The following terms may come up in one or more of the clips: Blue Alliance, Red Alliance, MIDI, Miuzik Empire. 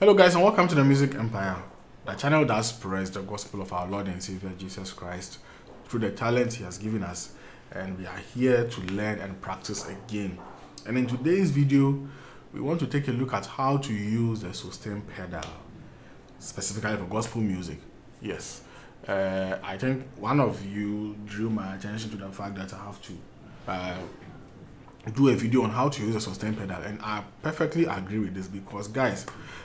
Hello guys, and welcome to the Miuzik Empire, the channel that spreads the gospel of our Lord and Savior Jesus Christ through the talent he has given us, and we are here to learn and practice again. And in today's video, we want to take a look at how to use the sustain pedal, specifically for gospel music. Yes, I think one of you drew my attention to the fact that I have to do a video on how to use a sustain pedal, and I perfectly agree with this, because guys,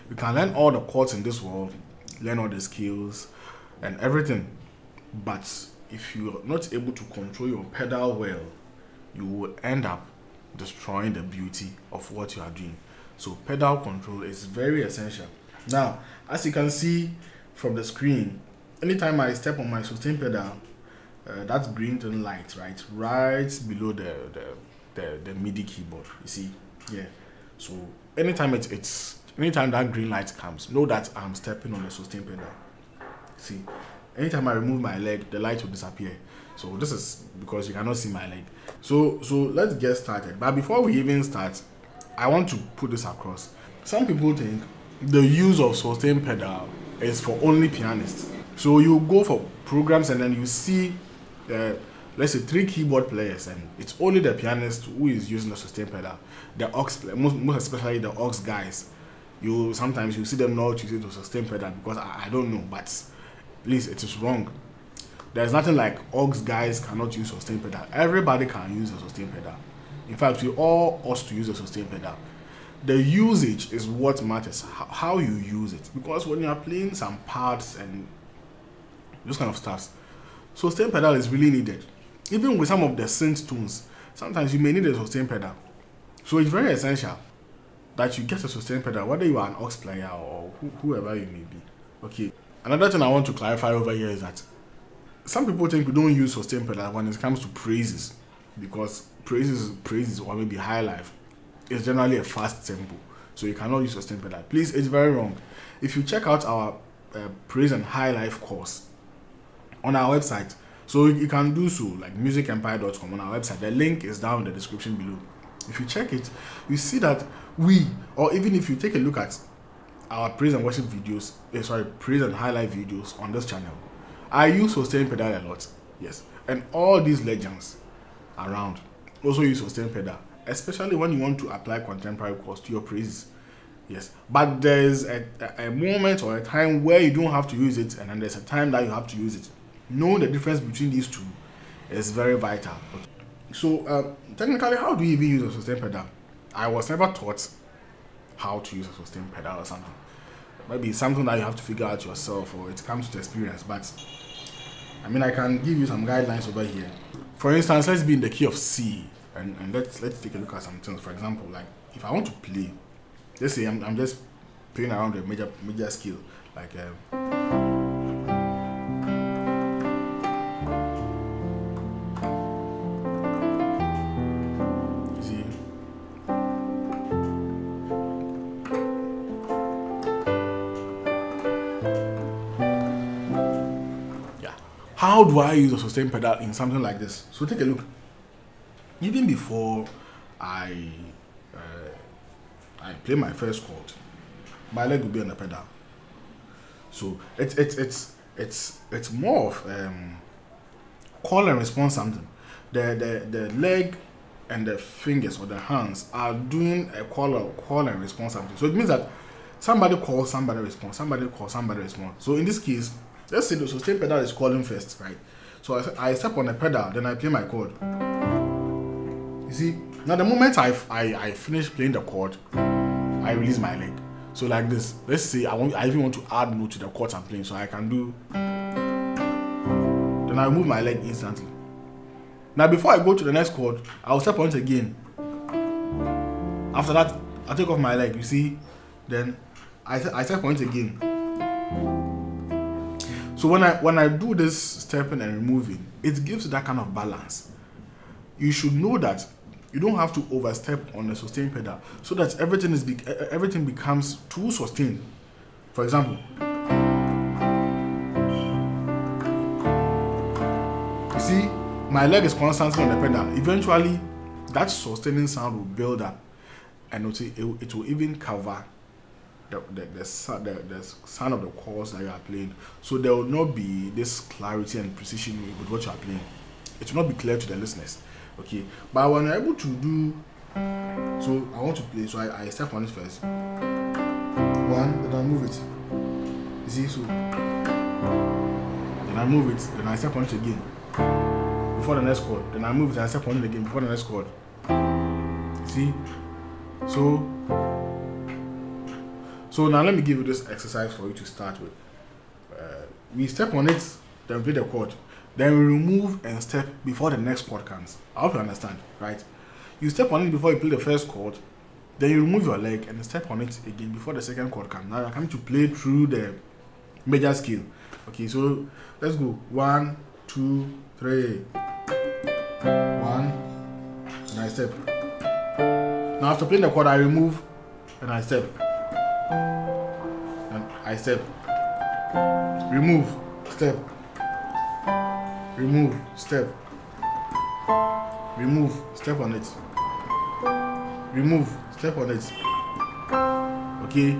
you can learn all the chords in this world, learn all the skills and everything, but if you are not able to control your pedal well, you will end up destroying the beauty of what you are doing. So pedal control is very essential. Now, as you can see from the screen, anytime I step on my sustain pedal, that green thing lights right below the MIDI keyboard, you see. Yeah, so anytime that green light comes, know that I'm stepping on the sustain pedal. See, anytime I remove my leg, the light will disappear. So this is because you cannot see my leg. So let's get started. But before we even start, I want to put this across. Some people think the use of sustain pedal is for only pianists. So you go for programs and then you see let's say 3 keyboard players, and it's only the pianist who is using the sustain pedal. The aux, most especially the aux guys, sometimes you see them not using the sustain pedal, because I don't know, but at least it is wrong. There's nothing like aux guys cannot use sustain pedal. Everybody can use the sustain pedal. In fact, we all ought to use the sustain pedal. The usage is what matters, how you use it, because when you are playing some parts and those kind of stuff, sustain pedal is really needed. Even with some of the synth tunes, sometimes you may need a sustain pedal. So it's very essential that you get a sustain pedal, whether you are an aux player or whoever you may be. Okay, another thing I want to clarify over here is that some people think we don't use sustain pedal when it comes to praises, because praises or maybe high life is generally a fast tempo, so you cannot use sustain pedal. Please, it's very wrong. If you check out our praise and high life course on our website, so you can do so, like miuzikempire.com. on our website, the link is down in the description below. If you check it, you see that we, or even if you take a look at our praise and worship videos, praise and highlight videos on this channel, I use sustain pedal a lot. Yes, and all these legends around also use sustain pedal, especially when you want to apply contemporary chords to your praises. Yes, but there's a moment or a time where you don't have to use it, and then there's a time that you have to use it. Knowing the difference between these two is very vital. So technically, how do you even use a sustain pedal? I was never taught how to use a sustain pedal or something. Maybe it's something that you have to figure out yourself, or it comes to experience. But I mean, I can give you some guidelines over here. For instance, let's be in the key of C, and let's take a look at some things. For example, like if I want to play, let's say I'm just playing around with a major scale, like. How do I use a sustain pedal in something like this? So take a look. Even before I play my first chord, my leg will be on the pedal. So it's more of call and response something. The leg and the fingers or the hands are doing a call and response something. So it means that somebody calls, somebody responds, somebody calls, somebody responds. So in this case, let's say the sustain pedal is calling first, right? So I step on the pedal, then I play my chord. You see, now the moment I finish playing the chord, I release my leg. So like this, let's say I even want to add note to the chords I'm playing, so I can do. Then I move my leg instantly. Now before I go to the next chord, I'll step on it again. After that, I take off my leg, you see. Then I step on it again. So when I do this stepping and removing, it gives that kind of balance. You should know that you don't have to overstep on the sustain pedal, so that everything becomes too sustained. For example, you see, my leg is constantly on the pedal. Eventually, that sustaining sound will build up, and it will even cover the sound of the chords that you are playing. So there will not be this clarity and precision with what you are playing. It will not be clear to the listeners. Okay, but when you're able to do, so I want to play, so I step on this first. One, then I move it. You see, so then I move it, then I step on it again. Before the next chord, then I move it and I step on it again before the next chord. See? So now let me give you this exercise for you to start with. We step on it, then play the chord, then we remove and step before the next chord comes. I hope you understand, right? You step on it before you play the first chord, then you remove your leg and step on it again before the second chord comes. Now you're coming to play through the major scale. Okay, so let's go. 1, 2, 3. 1, and I step. Now after playing the chord, I remove and I step. And I step. Remove, step. Remove, step. Remove, step on it. Remove, step on it. Okay,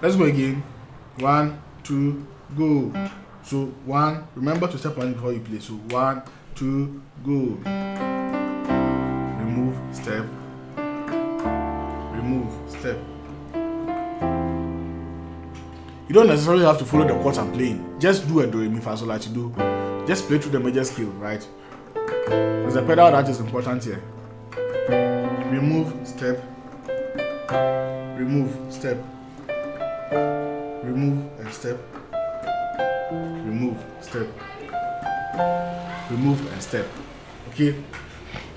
let's go again. 1, 2, go. So 1, remember to step on it before you play. So 1, 2, go. Remove, step. Remove, step. You don't necessarily have to follow the chords I'm playing. Just do a do re mi fa sol la ti do. Just play through the major scale, right? There's a pedal that is important here. Remove, step. Remove, step. Remove and step. Remove, step. Remove and step. Okay?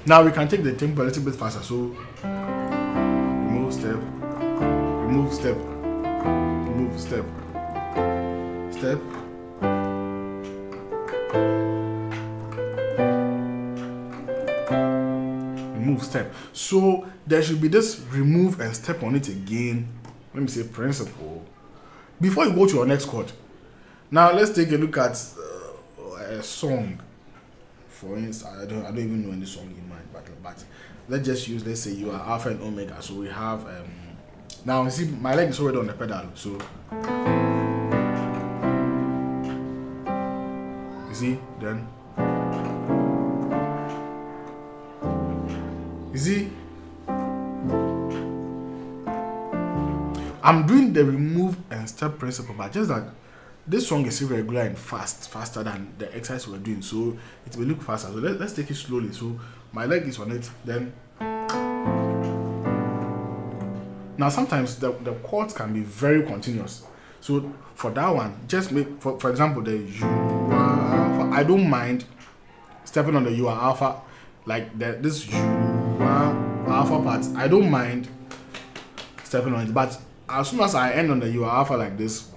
Now we can take the tempo a little bit faster. So remove, step. Remove, step. Remove, step. Step. Remove, step. So there should be this remove and step on it again. Let me say principle. Before you go to your next chord. Now let's take a look at a song. For instance, I don't even know any song in mind, but let's just use, let's say you are Alpha and Omega. So we have now you see my leg is already on the pedal, so you see, then you see I'm doing the remove and step principle, but just that this song is irregular and faster than the exercise we're doing, so it will look faster. So let's take it slowly. So my leg is on it, then now sometimes the chords can be very continuous. So for that one, just make for example the you are alpha. I don't mind stepping on the you are alpha, like this you are alpha part. I don't mind stepping on it, but as soon as I end on the you are alpha like this,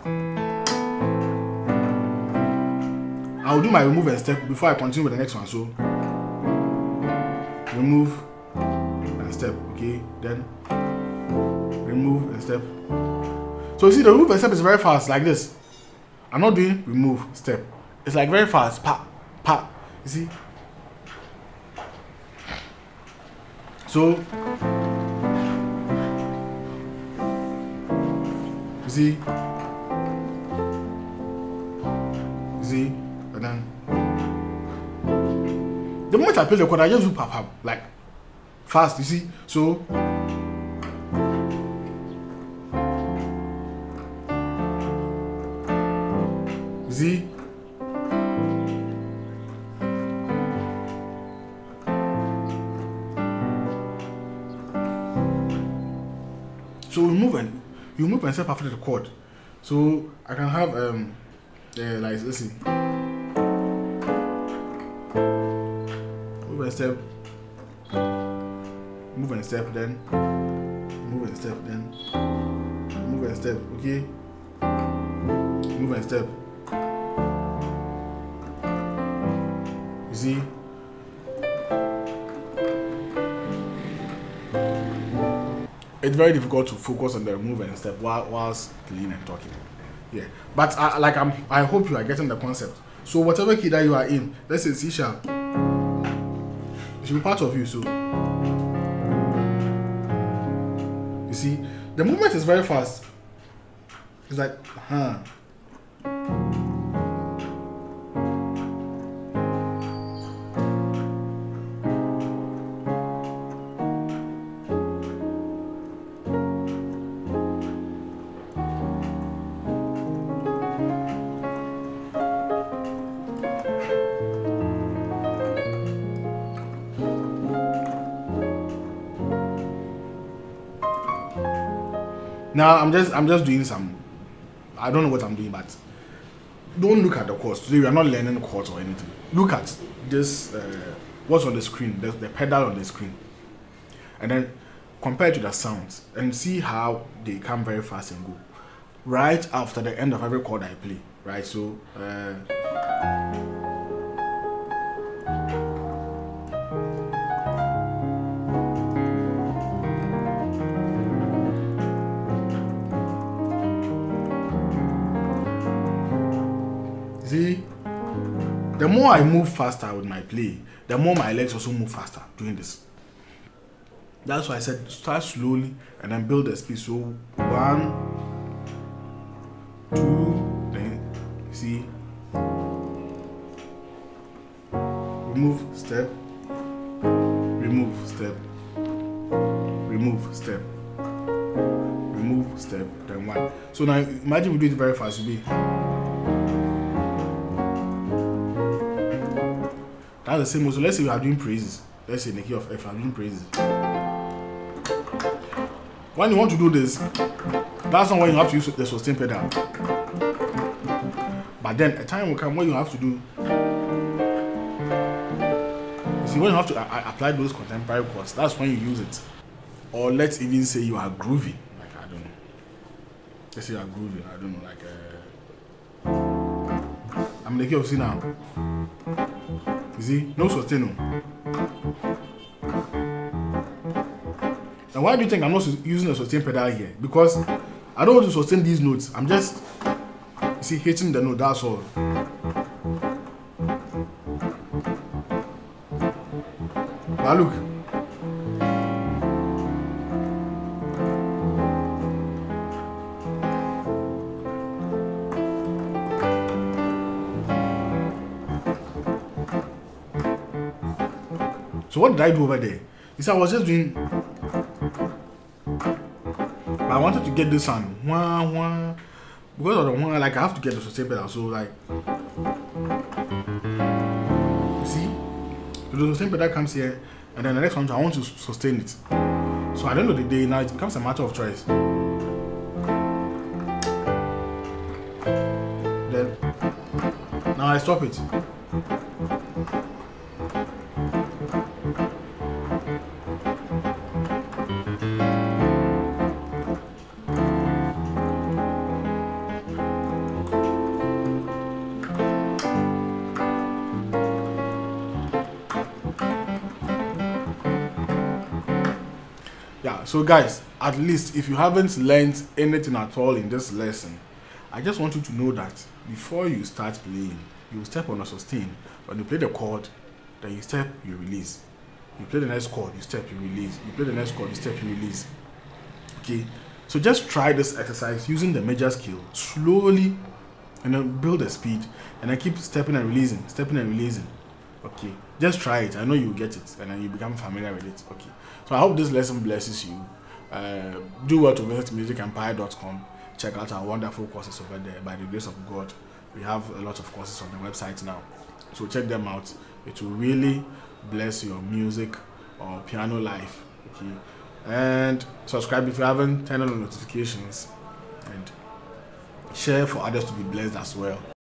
I'll do my remove and step before I continue with the next one. So remove and step, okay, then remove and step. So you see the remove and step is very fast like this. I'm not doing remove, step. It's like very fast, pa, pa, you see. So, you see, you see. Then the moment I play the chord, I just do pop up like fast, you see. So you see, so you move and step after the chord. So I can have like let's see. Step, move and step, then move and step, then move and step. Okay, move and step. You see, it's very difficult to focus on the move and step whilst playing and talking. Yeah, but I hope you are getting the concept. So whatever key that you are in, let's say C sharp. Be part of you, so you see the movement is very fast. It's like, huh. Now I'm just doing some. I don't know what I'm doing, but don't look at the chords. Today we are not learning chords or anything. Look at this. What's on the screen? The pedal on the screen, and then compare to the sounds and see how they come very fast and go. Right after the end of every chord I play. Right, so. See, the more I move faster with my play, the more my legs also move faster doing this. That's why I said start slowly and then build the speed. So 1, 2, then see, remove step, remove step, remove step, then 1. So now imagine we do it very fast. We'll be. The same also. Let's say we are doing praises. Let's say in the key of F, I'm doing praises. When you want to do this, that's not when you have to use the sustain pedal. But then a time will come when you have to do. You see, when you have to apply those contemporary chords, that's when you use it. Or let's even say you are groovy. Like, I don't know. Let's say you are groovy. I don't know. Like, I'm in the key of C now. You see, no sustain. Now, why do you think I'm not using the sustain pedal here? Because I don't want to sustain these notes. I'm just, you see, hitting the note. That's all. But look. So what did I do over there? You see, I was just doing, but I wanted to get this sound. Wah, wah. Because of the wah, like I have to get the sustain pedal. So like, you see, the sustain pedal comes here, and then the next one I want to sustain it. So at the end of the day, now it becomes a matter of choice. Then now I stop it. So guys, at least if you haven't learned anything at all in this lesson, I just want you to know that before you start playing, you step on a sustain. When you play the chord, then you step, you release. You play the next chord, you step, you release. You play the next chord, you step, you release. Okay, so just try this exercise using the major scale slowly, and then build the speed, and I keep stepping and releasing, stepping and releasing. Okay, just try it. I know you'll get it, and then you become familiar with it. Okay, so I hope this lesson blesses you. Do well to visit MiuzikEmpire.com. Check out our wonderful courses over there. By the grace of God, we have a lot of courses on the website now, so check them out. It will really bless your music or piano life. Okay, and subscribe if you haven't, turn on notifications, and share for others to be blessed as well.